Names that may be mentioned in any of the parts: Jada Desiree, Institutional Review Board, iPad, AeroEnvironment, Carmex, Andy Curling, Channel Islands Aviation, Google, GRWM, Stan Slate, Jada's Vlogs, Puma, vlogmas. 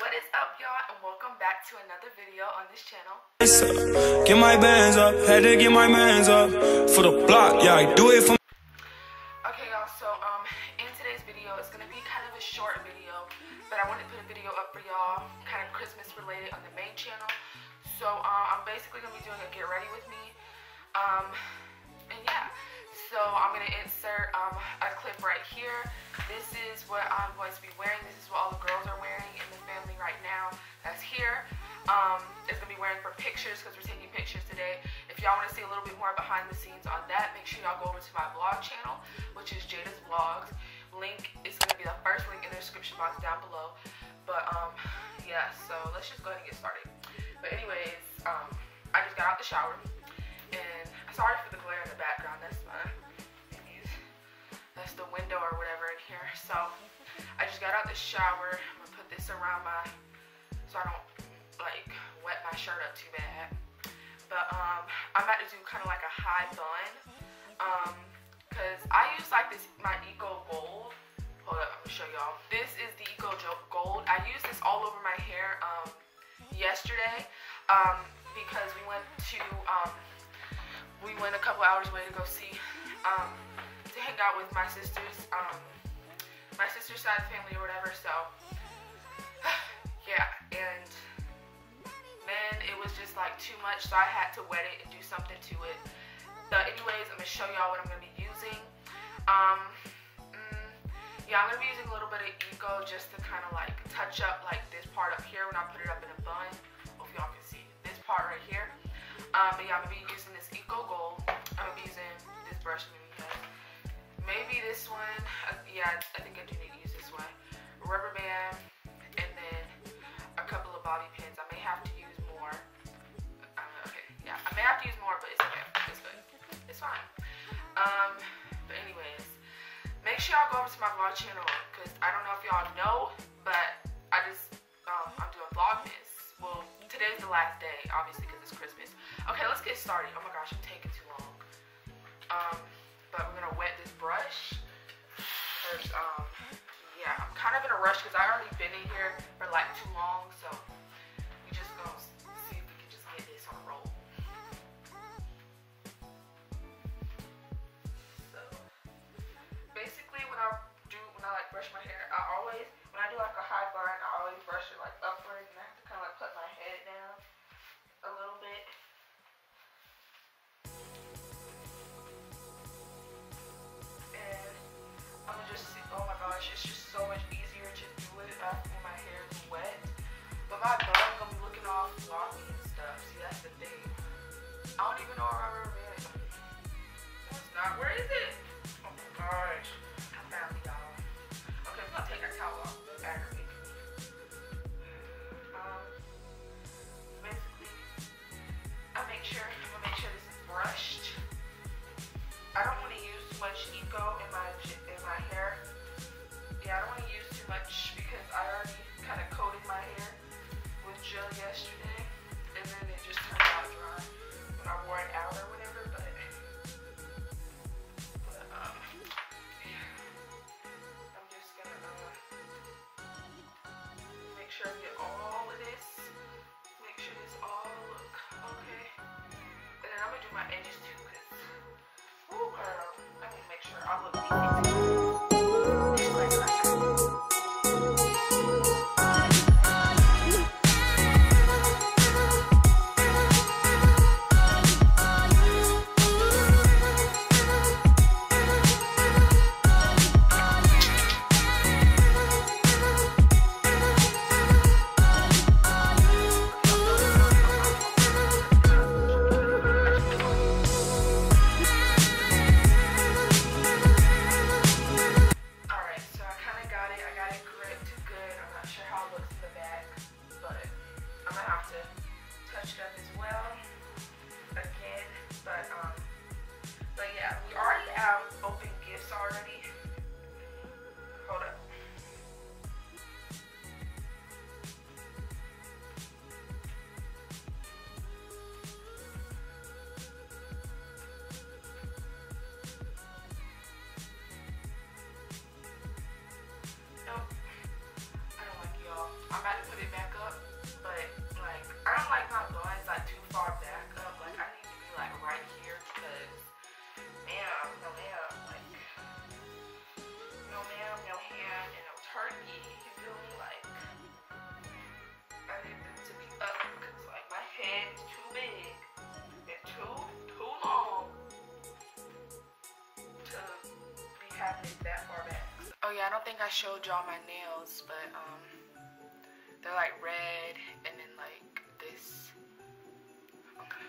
What is up, y'all, and welcome back to another video on this channel. Get my bands up, had to get my bands up for the block. Yeah, I do it for. Okay, y'all. So in today's video, it's gonna be kind of a short video, but I wanted to put a video up for y'all, kind of Christmas related on the main channel. So I'm basically gonna be doing a get ready with me, and yeah. So I'm gonna insert a clip right here. This is what I'm going to be wearing. This is what all the girls are wearing in the family right now that's here. It's gonna be wearing for pictures because we're taking pictures today. If y'all want to see a little bit more behind the scenes on that, make sure y'all go over to my vlog channel, which is Jada's Vlogs. Link is gonna be the first link in the description box down below. But yeah, so let's just go ahead and get started. But anyways, I just got out the shower, and sorry for the glare in the background. That's the window or whatever in here. So I just got out the shower. I'm gonna put this around my, so I don't like wet my shirt up too bad. But I'm about to do kind of like a high bun, because I use like this, my Eco Gold. Hold up, I'm gonna show y'all. This is the Eco Gold. I used this all over my hair yesterday, because we went to a couple hours away to go see to hang out with my sister's side of the family or whatever. So yeah, and then it was just like too much, so I had to wet it and do something to it. So anyways, I'm gonna show y'all what I'm gonna be using. Yeah, I'm gonna be using a little bit of Eco just to kind of like touch up like this part up here when I put it up in a bun. Hope y'all can see this part right here. But yeah, I'm gonna be using this Eco Gold. I'm gonna be using this brush. Maybe this one, yeah, I think I do need to use this one. Rubber band, and then a couple of bobby pins. I may have to use more. Okay, yeah, I may have to use more, but it's okay. It's good. It's fine. But anyways, make sure y'all go over to my vlog channel, because I don't know if y'all know, but I just, I'm doing Vlogmas. Well, today's the last day, obviously, because it's Christmas. Okay, let's get started. Oh my gosh, I'm taking too long. But we're gonna wet this brush, cause yeah, I'm kind of in a rush cause I already been in here for like too long, so we just gonna see if we can just get this on roll. So basically, when I like brush my hair, I always, when I do like a high bun, I always brush it like upwards, and I have to kind of like put my head down a little bit. It's just so much easier to do it after my hair is wet. But my bun gonna be looking all floppy and stuff. See, that's the thing. I don't even know where my rubber band is. That's not. Where is it? Oh my gosh. I found it, y'all. Okay, we're gonna take our towel off. That's aggravating. Basically, I'm gonna make sure this is brushed. I don't want to use too much Eco in my hair. Yeah, I don't want to use too much because I already kind of coated my hair with gel yesterday, and then it just turned out dry when I wore it out or whatever, but yeah. I'm just going to make sure I get all of this, make sure this all look okay, and then I'm going to do my edges too, because, ooh girl, I need to make sure I look neat. I'm about to put it is that far back. Oh yeah, I don't think I showed y'all my nails, but they're like red and then like this. Okay.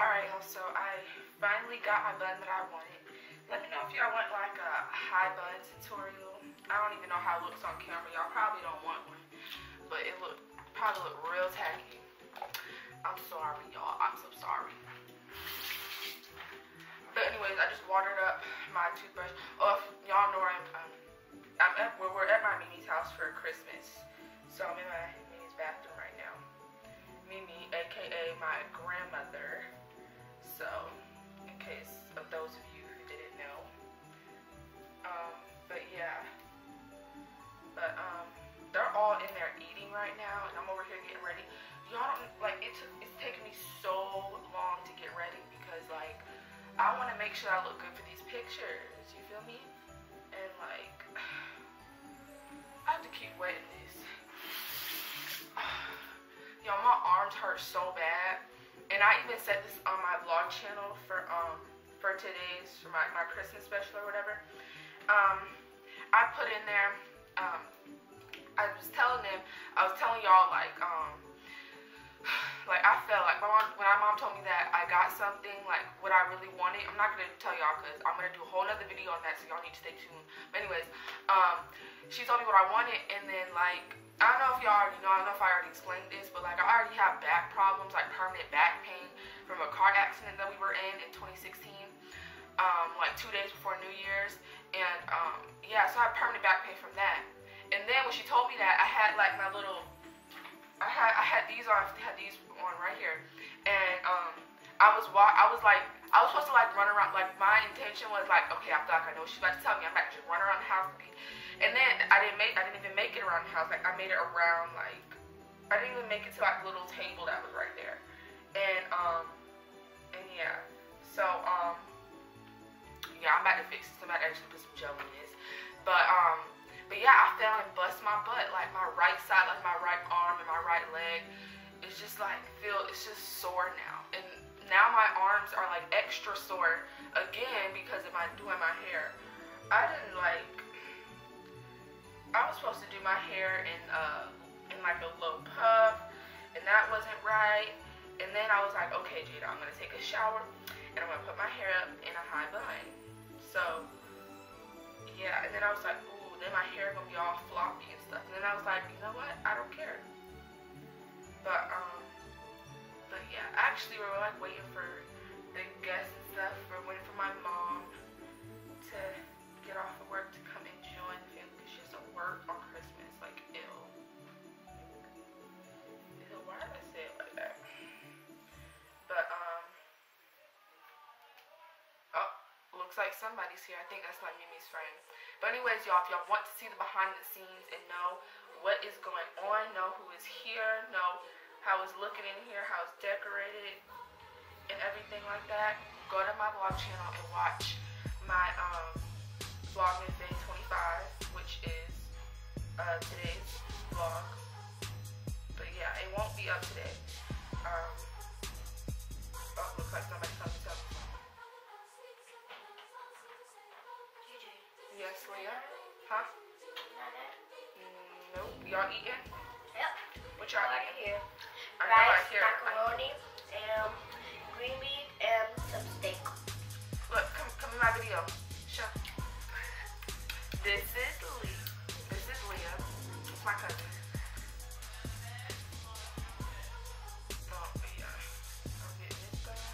Alright, so I finally got my bun that I wanted. Let me know if y'all want like a high bun tutorial. I don't even know how it looks on camera. Y'all probably don't want one, but it probably look real tacky. I'm sorry, y'all. I'm so sorry. But anyways, I just watered up my toothbrush. Oh, y'all know we're at my Mimi's house for Christmas, so I'm in my Mimi's bathroom right now. Mimi, aka my grandmother. So, in case of those of you who didn't know, but yeah, they're all in there eating right now, and I'm over here getting ready. Y'all don't like it's taking me so long to get ready because like I want to make sure I look good for these pictures. You feel me? And like I have to keep wetting this. Y'all, my arms hurt so bad. And I even said this on my vlog channel for my Christmas special or whatever. I put in there, I was telling y'all like I felt like when my mom told me that I got something, like what I really wanted. I'm not gonna tell y'all because I'm gonna do a whole nother video on that, so y'all need to stay tuned. But anyways, she told me what I wanted, and then like I don't know if y'all already know, I don't know if I already explained this, but like I already have back problems, like permanent back pain from a car accident that we were in 2016, like 2 days before New Year's, and yeah, so I have permanent back pain from that. And then when she told me that, I had like my little, I had these on right here, and I was supposed to like run around, like my intention was like, okay, I feel like I know what she's about to tell me, I'm about to just run around the house. And then I didn't even make it around the house, like I made it around, like I didn't even make it to like the little table that was right there. And yeah, so yeah, I'm about to fix this, I'm about to actually put some gel in this. But but yeah, I fell and bust my butt, like my right side, like my right arm and my right leg, it's just like it's just sore now. And now my arms are like extra sore again because of doing my hair. I was supposed to do my hair in like a low puff, and that wasn't right. And then I was like, okay, Jada, I'm gonna take a shower and I'm gonna put my hair up in a high bun. So yeah, and then I was like, ooh, then my hair gonna be all floppy and stuff. And then I was like, you know what? I don't care. But yeah, actually we were like waiting for the guests and stuff. We're waiting for my mom to get off of work to come and join the family because she has to work on Christmas. Like, ew. Ew, why did I say it like that? But oh, looks like somebody's here. I think that's my Mimi's friend. But anyways, y'all, if y'all want to see the behind the scenes and know what is going on, know who is here, know how it's looking in here, how it's decorated, and everything like that, go to my vlog channel and watch my Vlogmas Day 25, which is today's vlog. But yeah, it won't be up today. Oh, looks like somebody comes up. Yes, Leah? Huh? Nope. Y'all eating? Yep. What y'all eating? Here. Rice, macaroni, green bean, and some steak. Look, come in my video. Show. This is Leah. It's my cousin. Oh, yeah. I'm getting this done.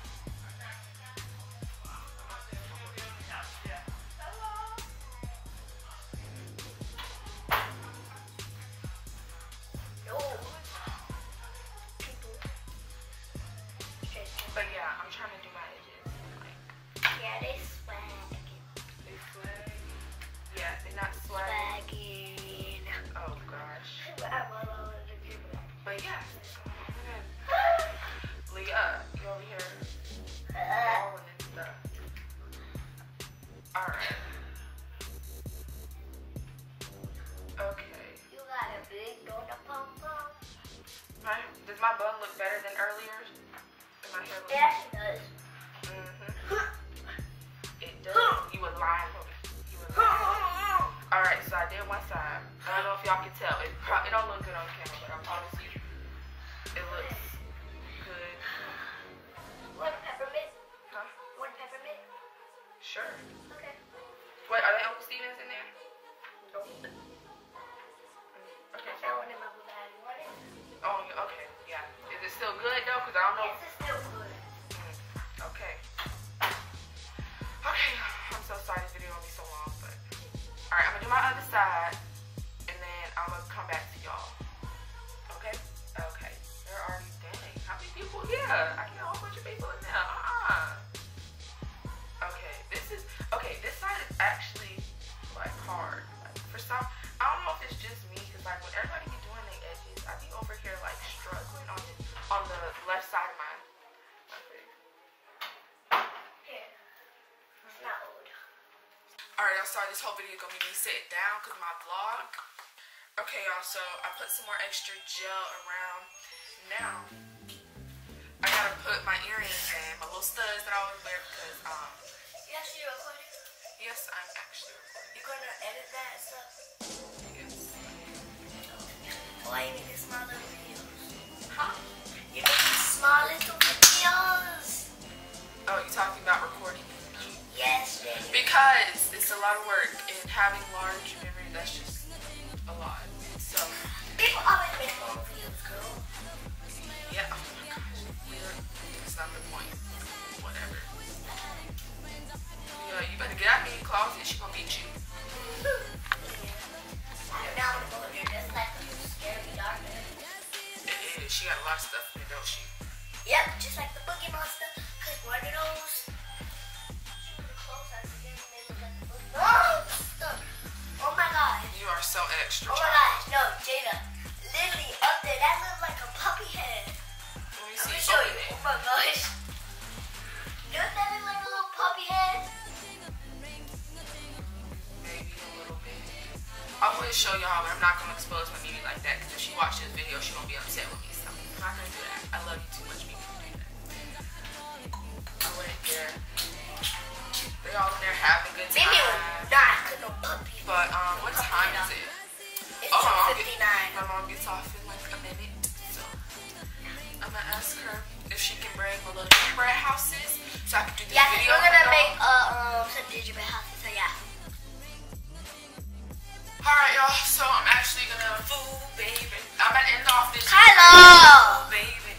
But yeah, I'm trying to do my edges. Yeah, they swag. They swag? Yeah, they're not swagging. Oh gosh. But yeah. Leah, you over here balling and stuff. Alright. Okay. You got a big donut pom pom. Does my bun look better than earlier? Yeah, it does. Mm-hmm. It does. You were lying. Alright, so I did one side. I don't know if y'all can tell. It don't look good on camera, but I promise you, it looks good. One peppermint? Huh? One peppermint? Sure. Okay. Wait, are they Uncle Stevens in there? Nope. Okay. I found one in my bag. Oh, okay. Yeah. Is it still good though? Because I don't know. Yes, it's still good. Okay. Okay. I'm so sorry this video won't be so long, but alright, I'm gonna do my other side and then I'm gonna come back to y'all. Okay? Okay. They're already done. How many people? Yeah. I got a whole bunch of people in there. Okay. This side is actually like hard. Like, for some, I don't know if it's just me, because like when everybody be doing their edges, I be over here like struggling on the left side of mine. Alright, y'all, sorry, this whole video is going to be me sitting down because my vlog. Okay, y'all, so I put some more extra gel around. Now, I got to put my earrings in, my little studs that I always wear because, Yes, you're recording? Yes, I'm actually recording. You're going to edit that and stuff? Yes. Why you need these small little videos? Huh? You need these small little videos! Oh, you're talking about recording? Yes, baby. Because it's a lot of work, and having large memory, that's just a lot. So people always make long videos, girl. Yeah. Oh my gosh. It's not the point. Whatever. Yo, you better get out of your closet. She gonna beat you. Now I'm gonna go in there. That's like a scary darkness. It is. She got a lot of stuff in there, don't she? Yep. Just like the Boogie Monster. Cause one of those. Oh my god. You are so extra. Oh my gosh, no, Jada. Literally up there, that looks like a puppy head. Let me see. Show you. Oh my gosh. Doesn't that look like a little puppy head? Maybe a little bit. I want to show y'all, but I'm not going to expose my baby like that. Because if she watches this video, she's going to be upset with me. So I'm not going to do that. I love you too much, baby. I went there. They're all in there having a good time. Maybe we'll die because no puppy. But what time is it? It's 2:59. My mom gets off in like a minute. So I'm going to ask her if she can bring my little gingerbread houses so I can do this video. Yeah, we're going to make some gingerbread houses. So yeah. Alright, y'all. So I'm actually going to fool, baby. I'm going to end off this video. Hello! Baby.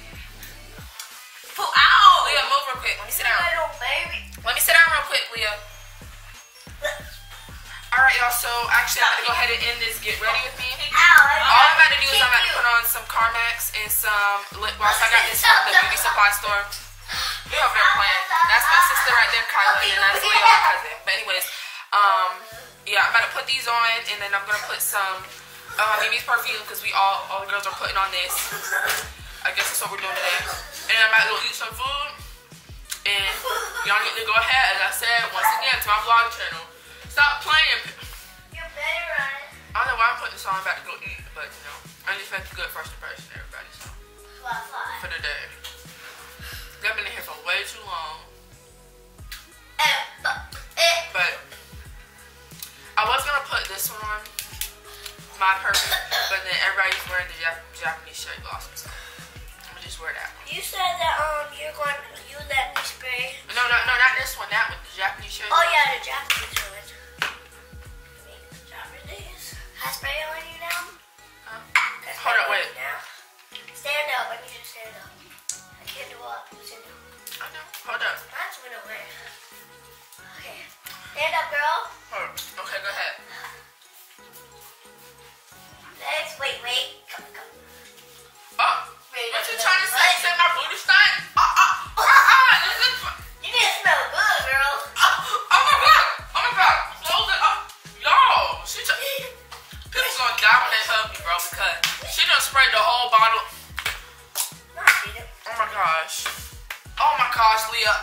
Pull out. Leah, move real quick. Let me sit down. Let me sit down real quick, Leah. Alright, y'all, so actually I'm going to go ahead and end this. Get ready with me. All I'm about to do is I'm about to put on some Carmex and some lip gloss. I got this from the beauty supply store. You're over there playing. That's my sister right there, Kyla, and then that's Leah, my cousin. But anyways, yeah, I'm about to put these on, and then I'm going to put some Mimi's perfume because all the girls are putting on this. I guess that's what we're doing today. And I'm about to go eat some food. And y'all need to go ahead, as I said, once again, to my vlog channel. Stop playing. You better run. I don't know why I'm putting this on. I'm about to go eat, but you know, I just make a good first impression, everybody. So, for the day. I've been in here for way too long. But I was going to put this one on, my purpose, but then everybody's wearing the Japanese shade glosses. Just wear that one. You said that you're going to use that new spray. No, not this one. That one, the Japanese shirt. Oh yeah, the Japanese shirt. Japanese. I spray on you now. Hold up, wait. Stand up. I need you to stand up. I can't do up. Stand up. I know. Hold up. Mine's went away. Okay. Stand up, girl. Hold up. Okay, go ahead. Let's wait. Come. Oh. What you trying to say? You said my booty stank? You didn't smell good, girl. Oh my god. Close it up. Y'all, people's gonna die when they hug me, bro, because she done sprayed the whole bottle. Oh my gosh, Leah.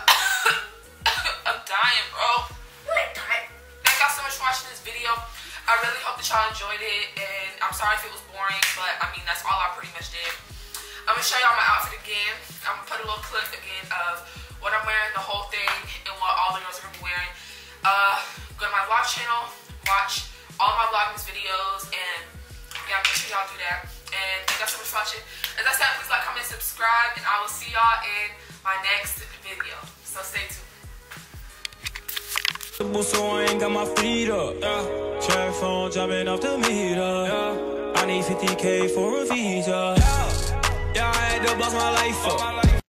I'm dying, bro. Thank y'all so much for watching this video. I really hope that y'all enjoyed it, and I'm sorry if it was boring, but I mean, that's all I pretty much did. I'm going to show y'all my outfit again. I'm going to put a little clip again of what I'm wearing, the whole thing, and what all the girls are going to be wearing. Go to my vlog channel, watch all my vlogmas videos, and yeah, make sure y'all do that. And thank y'all so much for watching. As I said, please like, comment, and subscribe, and I will see y'all in my next video. So stay tuned. So I ain't got my feet up. Yeah. Trap phone jumping off the meter. Yeah. I need 50K for a visa. Yeah, yeah, I had to bust my life up.